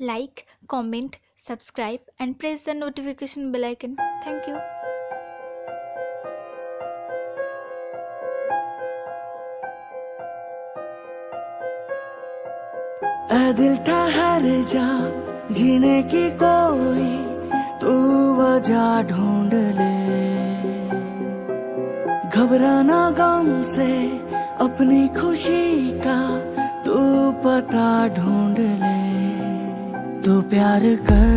like, comment, subscribe and press the notification bell icon. Thank you. दिल था हर जा जीने की कोई तू वजह ढूंढ ले, घबराना गम से अपनी खुशी का तू पता ढूंढ ले। तू प्यार कर,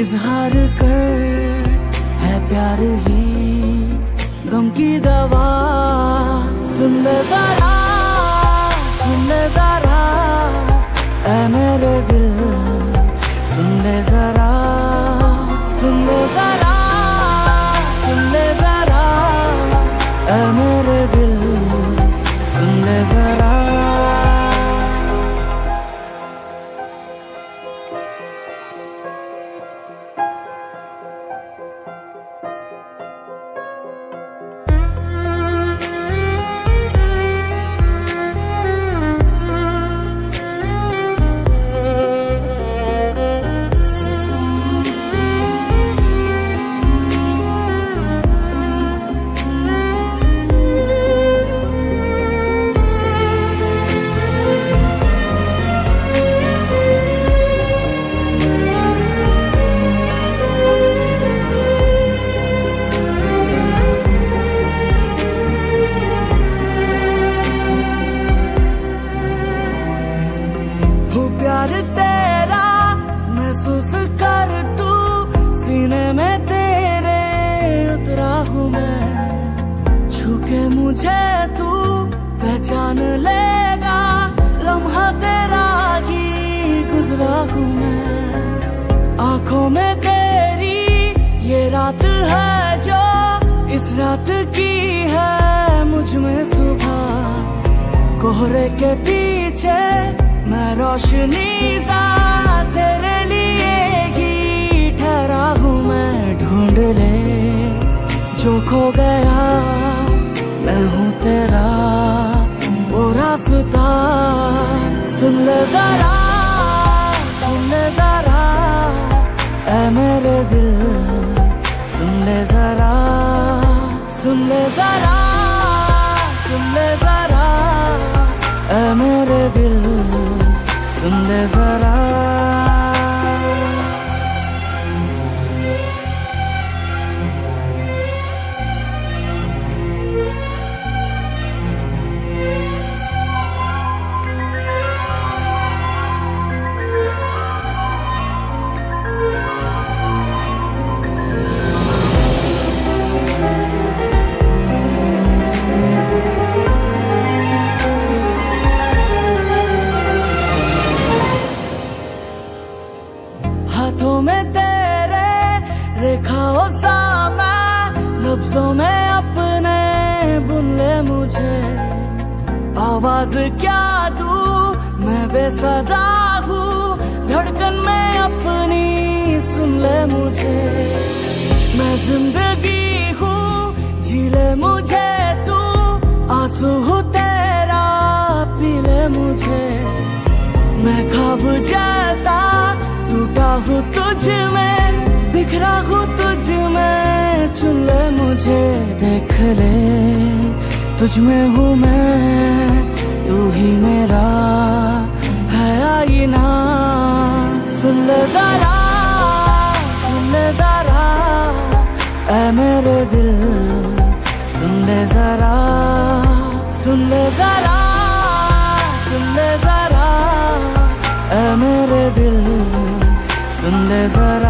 इजहार कर, है प्यार ही गम की दवा। सुन ले ज़रा, सुन ले ज़रा, ऐ मेरे दिल सुन ले ज़रा, सुन ले ज़रा, सुन ले ज़रा, ऐ मेरे दिल सुन ले ज़रा। मुझे तू पहचान लेगा, लम्हा तेरा ही गुजरा हूँ मैं। आँखों में तेरी ये रात है जो इस रात की है मुझ में सुबह। कोहरे के पीछे मैं रोशनी सा तेरे लिए ही ठहरा हूँ मैं। ढूंढ ले जो खो गया, मैं हूँ तेरा वो रास्ता। सुन ले ज़रा, सुन ले ज़रा, ऐ मेरे दिल सुन ले ज़रा, सुन ले ज़रा, सुन ले ज़रा, ऐ मेरे दिल सुन ले ज़रा। हाथों में तेरे रेखाओं सा मैं, लफ्जों में अपने बुन ले मुझे। आवाज क्या दूं, मैं बेसदा हूँ, धड़कन में अपनी सुन ले मुझे। मैं जिंदगी हूँ, जी ले मुझे तू, आंसू हूँ तेरा पी ले मुझे। मैं ख्वाब जैसा टूटा हूँ तुझ में, बिखरा हूँ तुझ में, चुन ले मुझे। देख ले तुझ में हूँ मैं, तू ही मेरा है आईना। सुन ले ज़रा, सुन ले ज़रा, ऐ मेरे दिल सुन ले ज़रा, सुन ले ज़रा, सुन ले ज़रा, ऐ मेरे दिल सुन ले ज़रा।